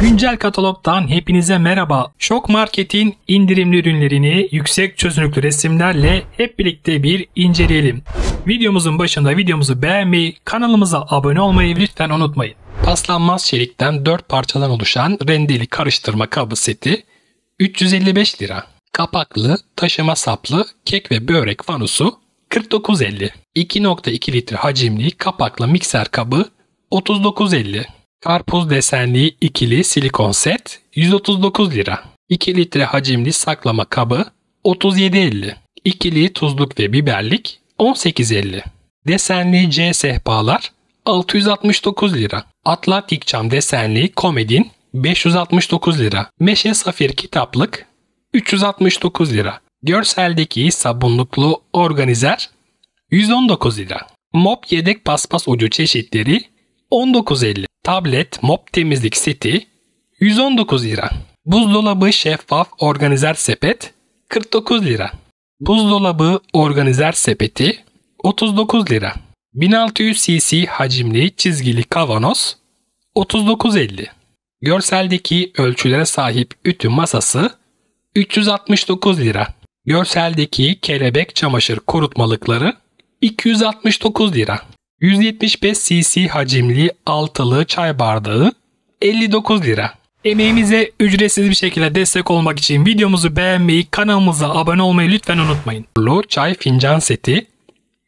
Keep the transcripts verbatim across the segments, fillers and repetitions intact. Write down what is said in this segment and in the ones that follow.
Güncel katalogdan hepinize merhaba. Şok Market'in indirimli ürünlerini yüksek çözünürlüklü resimlerle hep birlikte bir inceleyelim. Videomuzun başında videomuzu beğenmeyi, kanalımıza abone olmayı lütfen unutmayın. Paslanmaz çelikten dört parçadan oluşan rendeli karıştırma kabı seti üç yüz elli beş lira. Kapaklı, taşıma saplı kek ve börek fanusu kırk dokuz elli. iki nokta iki litre hacimli kapaklı mikser kabı otuz dokuz elli. Karpuz desenli ikili silikon set yüz otuz dokuz lira. iki litre hacimli saklama kabı otuz yedi elli. İkili tuzluk ve biberlik on sekiz elli. Desenli C sehpalar altı yüz altmış dokuz lira. Atlantik çam desenli komodin beş yüz altmış dokuz lira. Meşe safir kitaplık üç yüz altmış dokuz lira. Görseldeki sabunluklu organizer yüz on dokuz lira. Mop yedek paspas ucu çeşitleri on dokuz elli. Tablet mop temizlik seti yüz on dokuz lira. Buzdolabı şeffaf organizer sepet kırk dokuz lira. Buzdolabı organizer sepeti otuz dokuz lira. bin altı yüz cc hacimli çizgili kavanoz otuz dokuz elli. Görseldeki ölçülere sahip ütü masası üç yüz altmış dokuz lira. Görseldeki kelebek çamaşır kurutmalıkları iki yüz altmış dokuz lira. yüz yetmiş beş cc hacimli altılı çay bardağı elli dokuz lira. Emeğimize ücretsiz bir şekilde destek olmak için videomuzu beğenmeyi, kanalımıza abone olmayı lütfen unutmayın. Lo çay fincan seti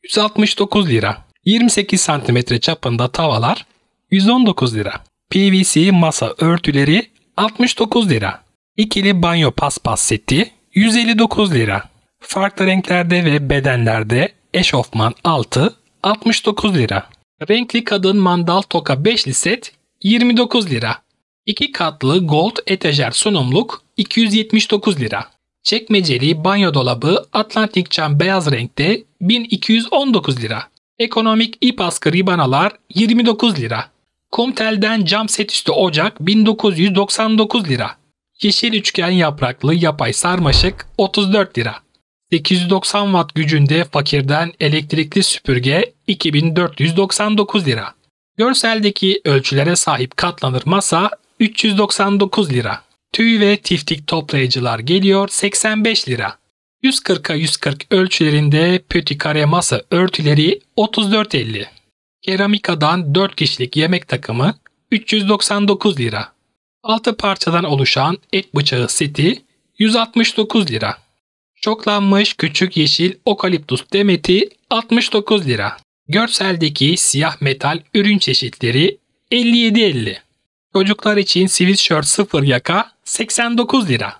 yüz altmış dokuz lira. yirmi sekiz santimetre çapında tavalar yüz on dokuz lira. P V C masa örtüleri altmış dokuz lira. İkili banyo paspas seti yüz elli dokuz lira. Farklı renklerde ve bedenlerde eşofman altı altmış dokuz lira. Renkli kadın mandal toka beşli set yirmi dokuz lira. iki katlı gold etajer sunumluk iki yüz yetmiş dokuz lira. Çekmeceli banyo dolabı Atlantik çam beyaz renkte bin iki yüz on dokuz lira. Ekonomik ip askı ribanalar yirmi dokuz lira. Komtel'den cam set üstü ocak bin dokuz yüz doksan dokuz lira. Yeşil üçgen yapraklı yapay sarmaşık otuz dört lira. sekiz yüz doksan watt gücünde fakirden elektrikli süpürge iki bin dört yüz doksan dokuz lira. Görseldeki ölçülere sahip katlanır masa üç yüz doksan dokuz lira. Tüy ve tiftik toplayıcılar geliyor seksen beş lira. yüz kırka yüz kırk ölçülerinde pöti kare masa örtüleri otuz dört elli. Keramikadan dört kişilik yemek takımı üç yüz doksan dokuz lira. altı parçadan oluşan et bıçağı seti yüz altmış dokuz lira. Şoklanmış küçük yeşil okaliptus demeti altmış dokuz lira. Görseldeki siyah metal ürün çeşitleri elli yedi elli. Çocuklar için sweatshirt sıfır yaka seksen dokuz lira.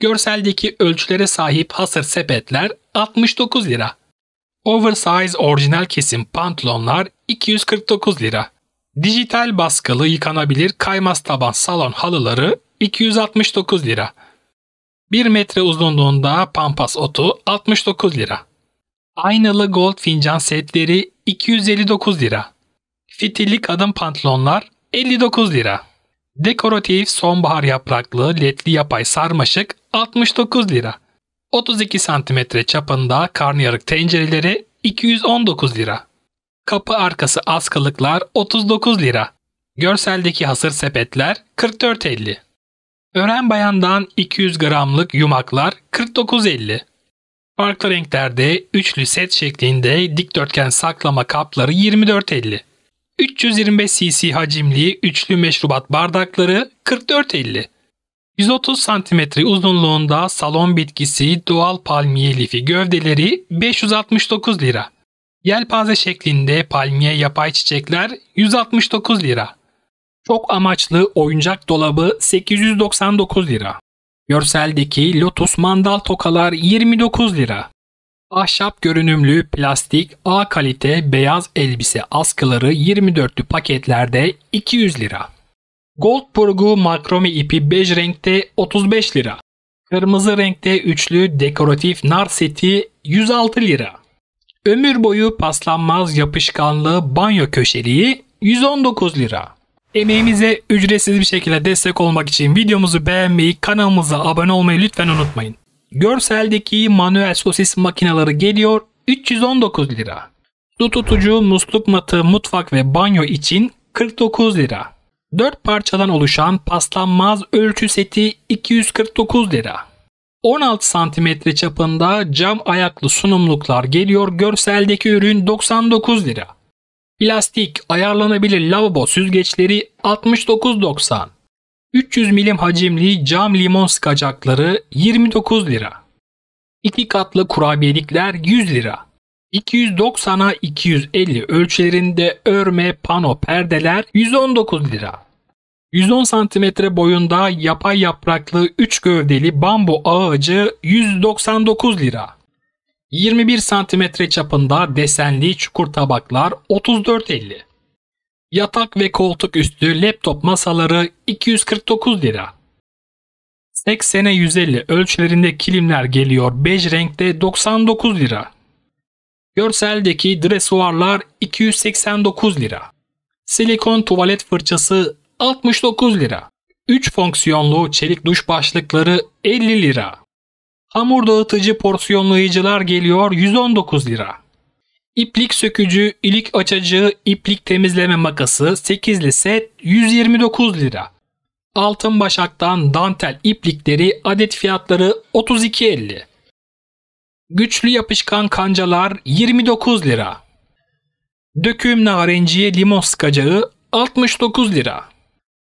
Görseldeki ölçülere sahip hasır sepetler altmış dokuz lira. Oversize orijinal kesim pantolonlar iki yüz kırk dokuz lira. Dijital baskılı yıkanabilir kaymaz taban salon halıları iki yüz altmış dokuz lira. bir metre uzunluğunda pampas otu altmış dokuz lira. Aynalı gold fincan setleri iki yüz elli dokuz lira. Fitilli kadın pantolonlar elli dokuz lira. Dekoratif sonbahar yapraklı ledli yapay sarmaşık altmış dokuz lira. otuz iki santimetre çapında karnıyarık tencereleri iki yüz on dokuz lira. Kapı arkası askılıklar otuz dokuz lira. Görseldeki hasır sepetler kırk dört elli. Ören Bayandan iki yüz gramlık yumaklar kırk dokuz elli. Farklı renklerde üçlü set şeklinde dikdörtgen saklama kapları yirmi dört elli. üç yüz yirmi beş cc hacimli üçlü meşrubat bardakları kırk dört elli. yüz otuz santimetre uzunluğunda salon bitkisi doğal palmiye lifi gövdeleri beş yüz altmış dokuz lira. Yelpaze şeklinde palmiye yapay çiçekler yüz altmış dokuz lira. Çok amaçlı oyuncak dolabı sekiz yüz doksan dokuz lira. Görseldeki lotus mandal tokalar yirmi dokuz lira. Ahşap görünümlü plastik A kalite beyaz elbise askıları yirmi dörtlü paketlerde iki yüz lira. Goldburg'u makrome ipi bej renkte otuz beş lira. Kırmızı renkte üçlü dekoratif nar seti yüz altı lira. Ömür boyu paslanmaz yapışkanlı banyo köşeliği yüz on dokuz lira. Emeğimize ücretsiz bir şekilde destek olmak için videomuzu beğenmeyi, kanalımıza abone olmayı lütfen unutmayın. Görseldeki manuel sosis makineleri geliyor üç yüz on dokuz lira. Su tutucu musluk matı mutfak ve banyo için kırk dokuz lira. dört parçadan oluşan paslanmaz ölçü seti iki yüz kırk dokuz lira. on altı santimetre çapında cam ayaklı sunumluklar geliyor, görseldeki ürün doksan dokuz lira. Plastik ayarlanabilir lavabo süzgeçleri altmış dokuz doksan. üç yüz milimetre hacimli cam limon sıkacakları yirmi dokuz lira. iki katlı kurabiyelikler yüz lira. iki yüz doksana iki yüz elli ölçülerinde örme pano perdeler yüz on dokuz lira. yüz on santimetre boyunda yapay yapraklı üç gövdeli bambu ağacı yüz doksan dokuz lira. yirmi bir santimetre çapında desenli çukur tabaklar otuz dört elli. Yatak ve koltuk üstü laptop masaları iki yüz kırk dokuz lira. seksene yüz elli ölçülerinde kilimler geliyor, bej renkte doksan dokuz lira. Görseldeki dresuarlar iki yüz seksen dokuz lira. Silikon tuvalet fırçası altmış dokuz lira. üç fonksiyonlu çelik duş başlıkları elli lira. Hamur dağıtıcı porsiyonlayıcılar geliyor yüz on dokuz lira. İplik sökücü, ilik açıcı, iplik temizleme makası sekizli set yüz yirmi dokuz lira. Altınbaşaktan dantel iplikleri adet fiyatları otuz iki elli. Güçlü yapışkan kancalar yirmi dokuz lira. Döküm narenciye limon sıkacağı altmış dokuz lira.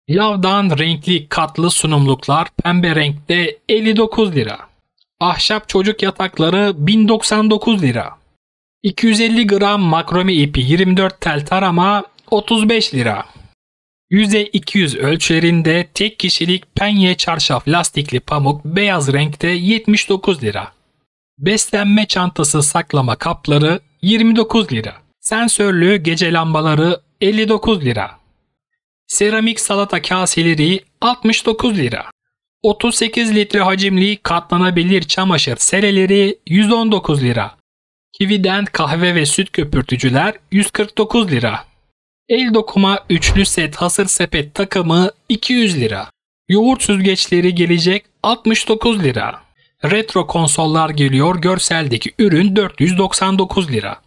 Lavdan renkli katlı sunumluklar pembe renkte elli dokuz lira. Ahşap çocuk yatakları bin doksan dokuz lira. iki yüz elli gram makrome ipi yirmi dört tel tarama otuz beş lira. yüze iki yüz ölçülerinde tek kişilik penye çarşaf lastikli pamuk beyaz renkte yetmiş dokuz lira. Beslenme çantası saklama kapları yirmi dokuz lira. Sensörlü gece lambaları elli dokuz lira. Seramik salata kaseleri altmış dokuz lira. otuz sekiz litre hacimli katlanabilir çamaşır sereleri yüz on dokuz lira. Kividend kahve ve süt köpürtücüler yüz kırk dokuz lira. El dokuma üçlü set hasır sepet takımı iki yüz lira. Yoğurt süzgeçleri gelecek altmış dokuz lira. Retro konsollar geliyor, görseldeki ürün dört yüz doksan dokuz lira.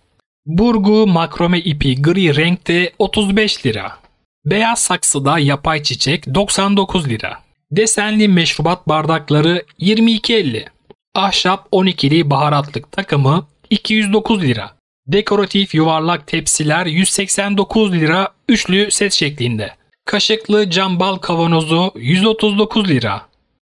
Burgu makrome ipi gri renkte otuz beş lira. Beyaz saksıda yapay çiçek doksan dokuz lira. Desenli meşrubat bardakları yirmi iki elli. Ahşap on ikili baharatlık takımı iki yüz dokuz lira. Dekoratif yuvarlak tepsiler yüz seksen dokuz lira üçlü set şeklinde. Kaşıklı cam bal kavanozu yüz otuz dokuz lira.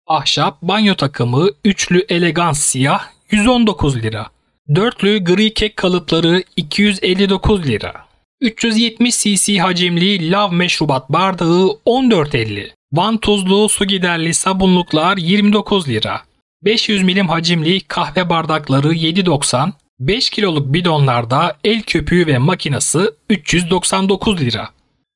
Ahşap banyo takımı üçlü elegans siyah yüz on dokuz lira. Dörtlü gri kek kalıpları iki yüz elli dokuz lira. üç yüz yetmiş cc hacimli lav meşrubat bardağı on dört elli. Van tuzlu su giderli sabunluklar yirmi dokuz lira. beş yüz milimetre hacimli kahve bardakları yedi doksan. beş kiloluk bidonlarda el köpüğü ve makinası üç yüz doksan dokuz lira.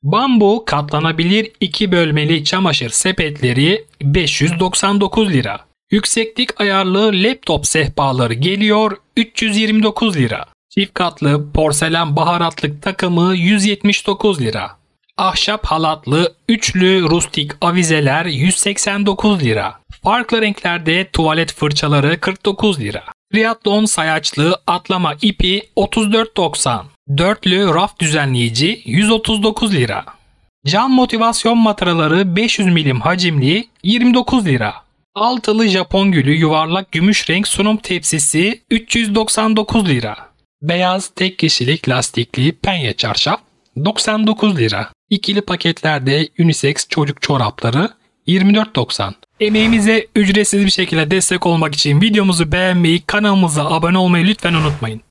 Bambu katlanabilir iki bölmeli çamaşır sepetleri beş yüz doksan dokuz lira. Yükseklik ayarlı laptop sehpaları geliyor üç yüz yirmi dokuz lira. Çift katlı porselen baharatlık takımı yüz yetmiş dokuz lira. Ahşap halatlı üçlü rustik avizeler yüz seksen dokuz lira. Farklı renklerde tuvalet fırçaları kırk dokuz lira. Triatlon sayaçlı atlama ipi otuz dört doksan. Dörtlü raf düzenleyici yüz otuz dokuz lira. Cam motivasyon matraları beş yüz milimetre hacimli yirmi dokuz lira. Altılı Japon gülü yuvarlak gümüş renk sunum tepsisi üç yüz doksan dokuz lira. Beyaz tek kişilik lastikli penye çarşaf doksan dokuz lira. İkili paketlerde unisex çocuk çorapları yirmi dört doksan. Emeğimize ücretsiz bir şekilde destek olmak için videomuzu beğenmeyi, kanalımıza abone olmayı lütfen unutmayın.